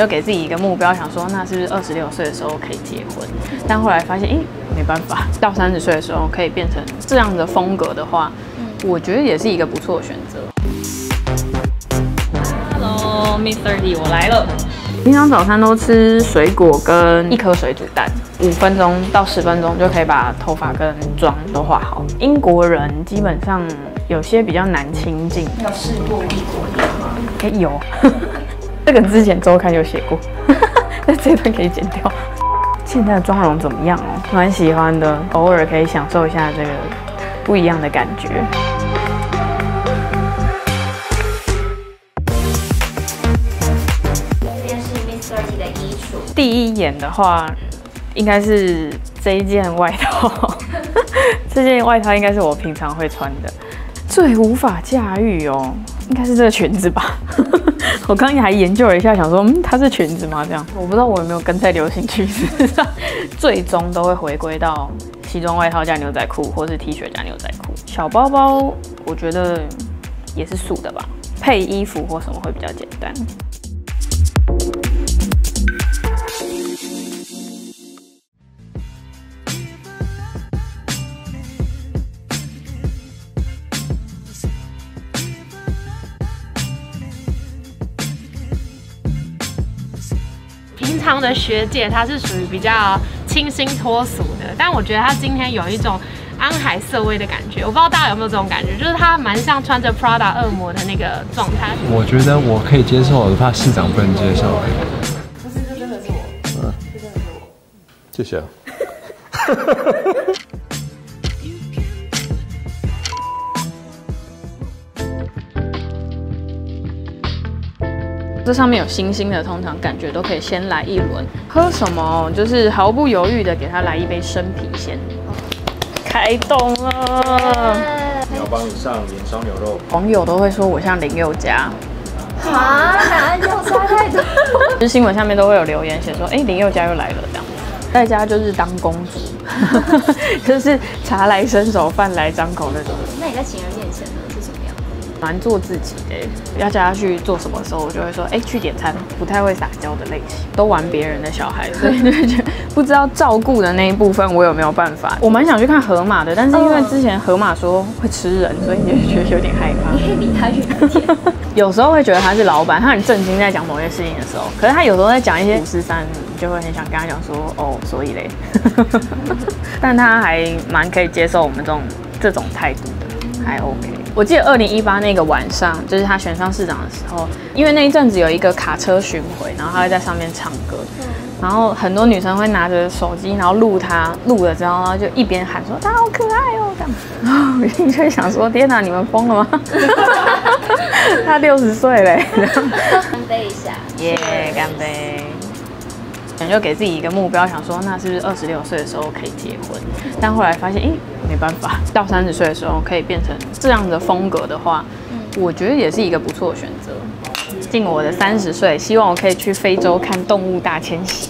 就给自己一个目标，想说那是不是26岁的时候可以结婚？但后来发现，没办法，到30岁的时候可以变成这样的风格的话，我觉得也是一个不错的选择。Hello Miss 30，我来了。平常早餐都吃水果跟1颗水煮蛋，5分钟到10分钟就可以把头发跟妆都画好。英国人基本上有些比较难亲近。有试过异国恋吗？有。这个之前周刊有写过，那这段可以剪掉。现在的妆容怎么样哦？蛮喜欢的，偶尔可以享受一下这个不一样的感觉。这件是 Miss 30的衣橱。第一眼的话，应该是这一件外套。这件外套应该是我平常会穿的。最无法驾驭哦，应该是这个裙子吧。我刚才还研究了一下，想说，它是裙子吗？这样，我不知道我有没有跟在流行趋势上，最终都会回归到西装外套加牛仔裤，或是 T 恤加牛仔裤。小包包，我觉得也是素的吧，配衣服或什么会比较简单。平常的学姐她是属于比较清新脱俗的，但我觉得她今天有一种安海瑟薇的感觉，我不知道大家有没有这种感觉，就是她蛮像穿着 Prada 恶魔的那个状态。我觉得我可以接受，我怕市长不能接受。不是，这真的是我，这真的是我。谢谢。这上面有星星的，通常感觉都可以先来一轮。喝什么？就是毫不犹豫的给他来一杯生啤先。开动了！你要帮你上连烧牛肉。朋友都会说我像林宥嘉。啊，哪有差太多？就是新闻下面都会有留言写说，林宥嘉又来了这样。在家就是当公主，就是茶来伸手，饭来张口那种。那你在情人面前呢？ 蛮做自己的，要叫他去做什么的时候，我就会说，去点餐，不太会撒娇的类型，都玩别人的小孩，所以就觉得不知道照顾的那一部分我有没有办法。我蛮想去看河马的，但是因为之前河马说会吃人，所以你就觉得有点害怕。你可以离他远点。有时候会觉得他是老板，他很震惊在讲某些事情的时候，可是他有时候在讲一些53，你就会很想跟他讲说，哦，所以嘞。但他还蛮可以接受我们这种态度的，还 OK。 我记得2018那个晚上，就是他选上市长的时候，因为那一阵子有一个卡车巡回，然后他会在上面唱歌，然后很多女生会拿着手机，然后录他，录了之后，然后就一边喊说他好可爱哦，这样，然后我就会想说天哪，你们疯了吗？他60岁嘞，干杯一下，耶，干杯！我就给自己一个目标，想说那是不是26岁的时候可以结婚？但后来发现，没办法，到30岁的时候可以变成这样的风格的话，我觉得也是一个不错的选择。进我的30岁，希望我可以去非洲看动物大迁徙。